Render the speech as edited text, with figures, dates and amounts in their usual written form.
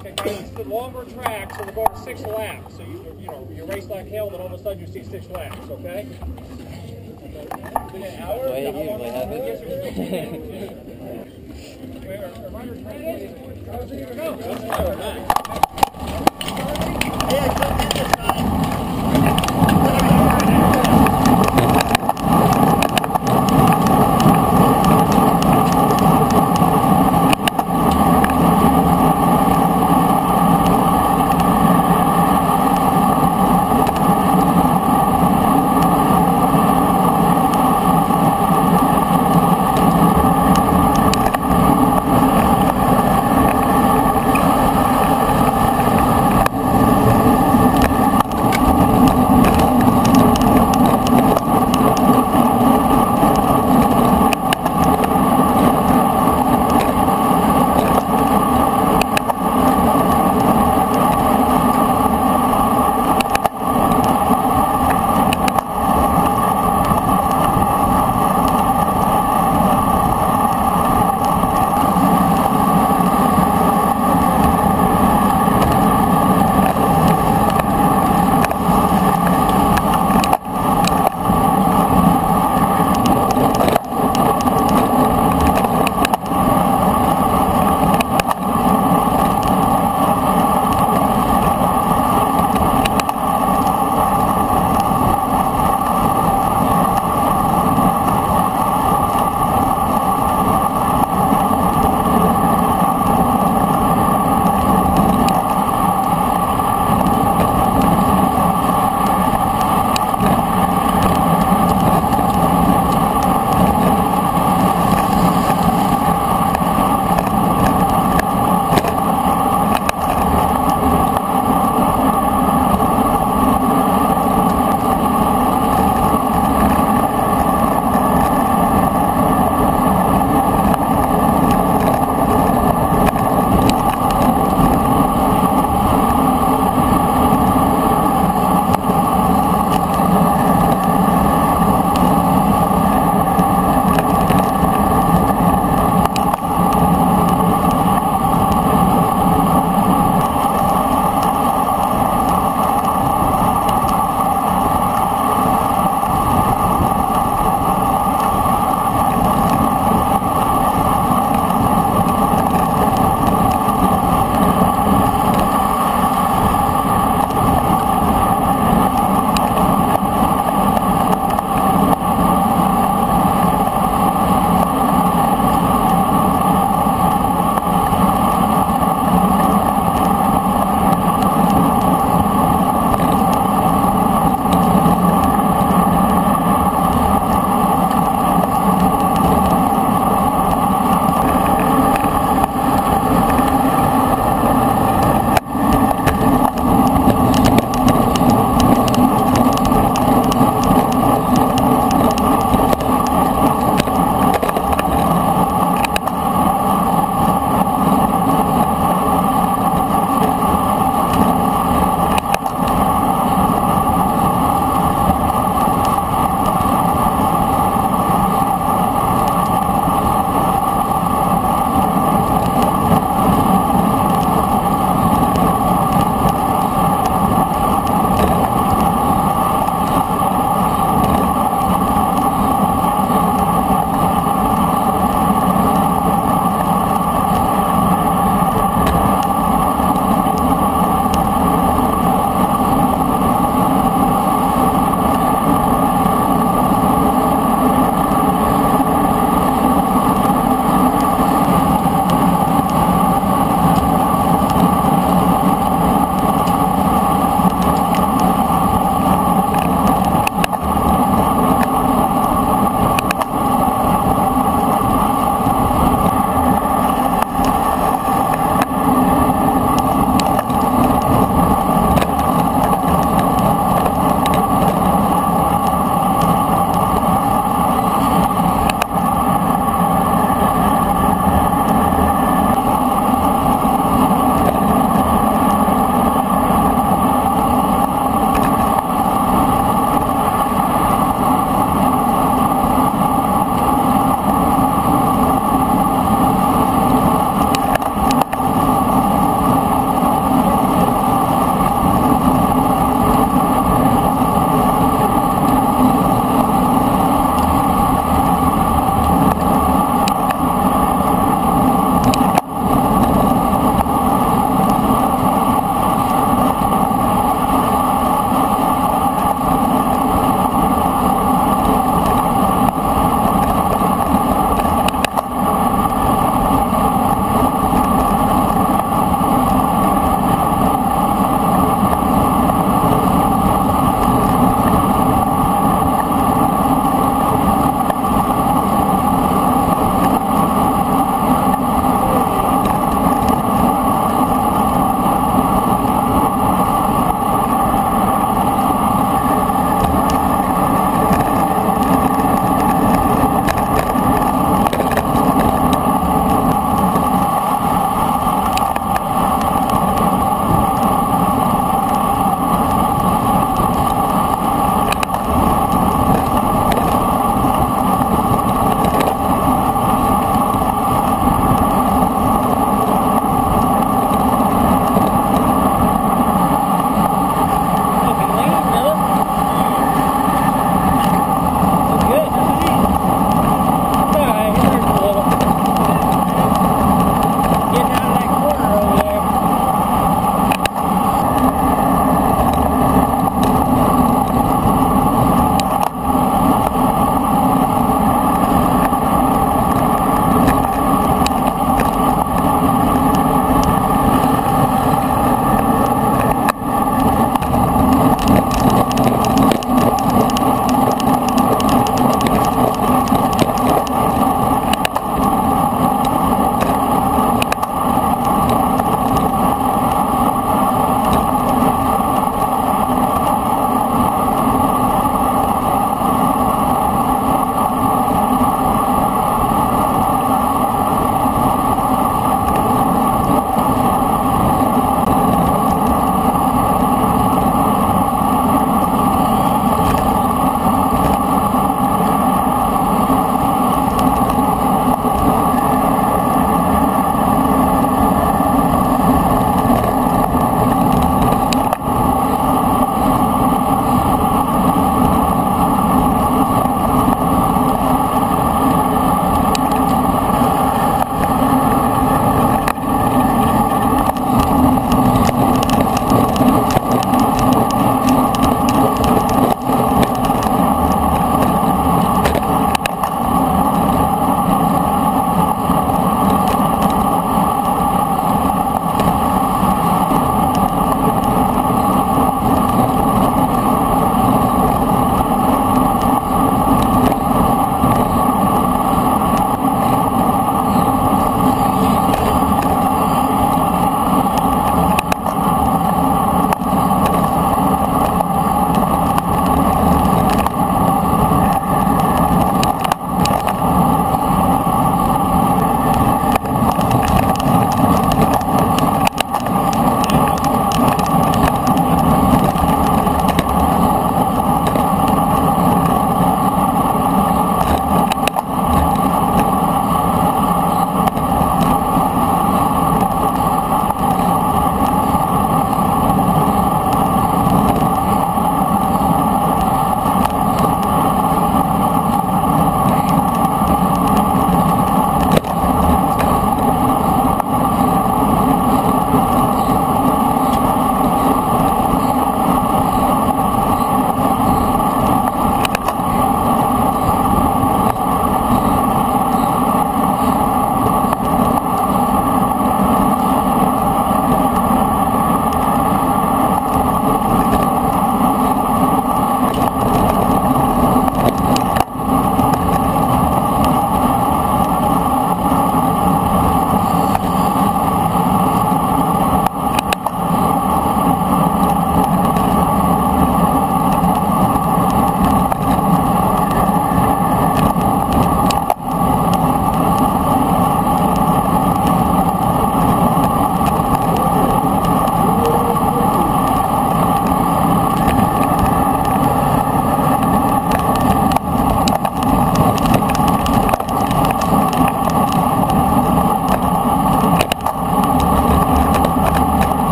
contains the longer tracks, so we're going to 6 laps. So you race like hell, then all of a sudden you see 6 laps, okay? Wait, are riders training? How does it even go?